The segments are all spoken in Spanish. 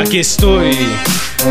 Aquí estoy,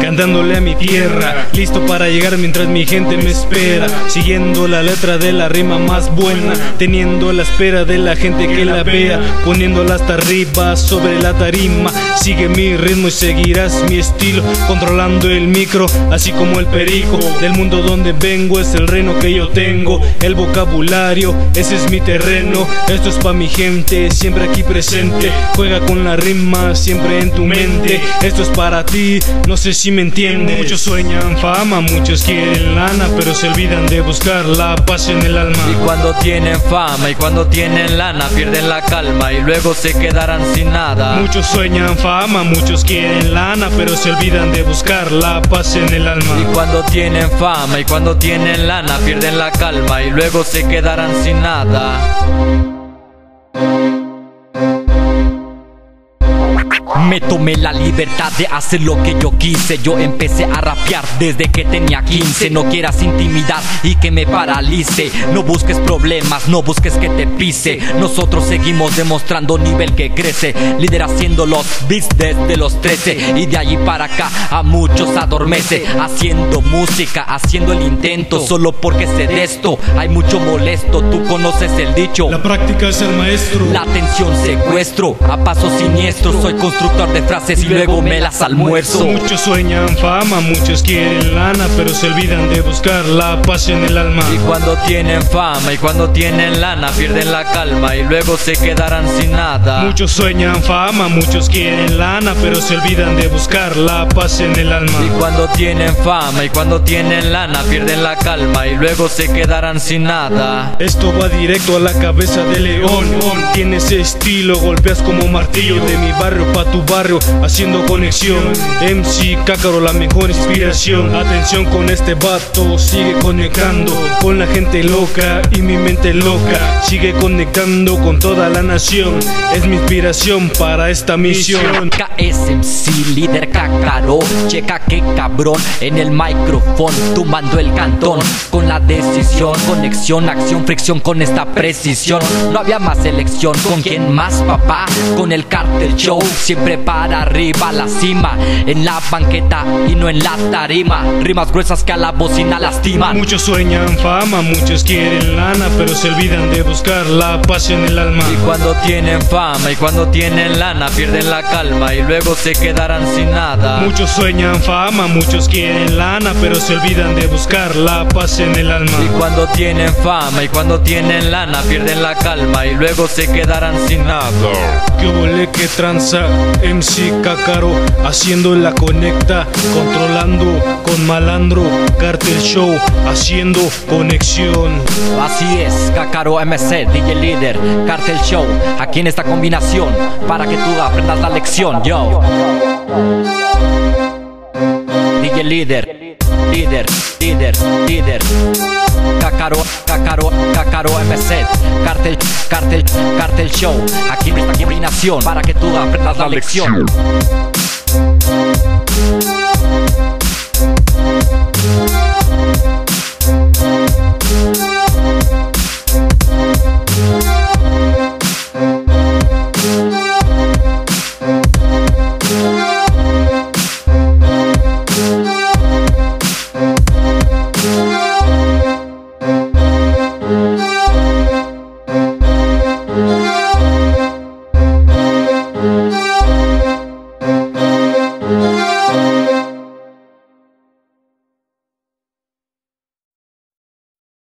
cantándole a mi tierra, listo para llegar mientras mi gente me espera, siguiendo la letra de la rima más buena, teniendo la espera de la gente que la vea, poniéndola hasta arriba sobre la tarima. Sigue mi ritmo y seguirás mi estilo, controlando el micro así como el perico. Del mundo donde vengo es el reino que yo tengo, el vocabulario ese es mi terreno. Esto es pa' mi gente, siempre aquí presente, juega con la rima siempre en tu mente. Esto es para ti, no sé si me entiendes. Muchos sueñan fama, muchos quieren lana, pero se olvidan de buscar la paz en el alma. Y cuando tienen fama y cuando tienen lana, pierden la calma y luego se quedarán sin nada. Muchos sueñan fama, muchos quieren lana, pero se olvidan de buscar la paz en el alma. Y cuando tienen fama y cuando tienen lana, pierden la calma y luego se quedarán sin nada. Me tomé la libertad de hacer lo que yo quise. Yo empecé a rapear desde que tenía 15. No quieras intimidad y que me paralice. No busques problemas, no busques que te pise. Nosotros seguimos demostrando nivel que crece. Líder haciendo los beats desde los 13. Y de allí para acá a muchos adormece. Haciendo música, haciendo el intento. Solo porque sé de esto, hay mucho molesto. Tú conoces el dicho, la práctica es el maestro. La atención secuestro, a paso siniestro. Soy constructor de frases y luego me las almuerzo. Muchos sueñan fama, muchos quieren lana, pero se olvidan de buscar la paz en el alma. Y cuando tienen fama y cuando tienen lana, pierden la calma y luego se quedarán sin nada. Muchos sueñan fama, muchos quieren lana, pero se olvidan de buscar la paz en el alma. Y cuando tienen fama y cuando tienen lana, pierden la calma y luego se quedarán sin nada. Esto va directo a la cabeza de león. Tienes estilo, golpeas como martillo. De mi barrio pa' tu barrio, haciendo conexión. MC Kakaro, la mejor inspiración. Atención con este vato, sigue conectando con la gente loca y mi mente loca. Sigue conectando con toda la nación, es mi inspiración para esta misión. KSMC, líder Kakaro, checa que cabrón, en el micrófono, tumbando el cantón. Con la decisión, conexión, acción, fricción con esta precisión. No había más elección, ¿con quién más, papá? Con el Cartel Show, siempre para arriba, la cima, en la banqueta y no en la tarima. Rimas gruesas que a la bocina lastiman. Muchos sueñan fama, muchos quieren lana, pero se olvidan de buscar la paz en el alma. Y cuando tienen fama y cuando tienen lana, pierden la calma y luego se quedarán sin nada. Muchos sueñan fama, muchos quieren lana, pero se olvidan de buscar la paz en el alma. Y cuando tienen fama y cuando tienen lana, pierden la calma y luego se quedarán sin nada. ¿Qué volé, qué tranza? MC Kakaro, haciendo la conecta, controlando con Malandro, Cartel Show, haciendo conexión. Así es, Kakaro MC, DJ Líder, Cartel Show, aquí en esta combinación, para que tú aprendas la lección, yo. DJ Líder, líder. Kakaro MC, Cartel Show, aquí en esta combinación para que tú aprendas la lección.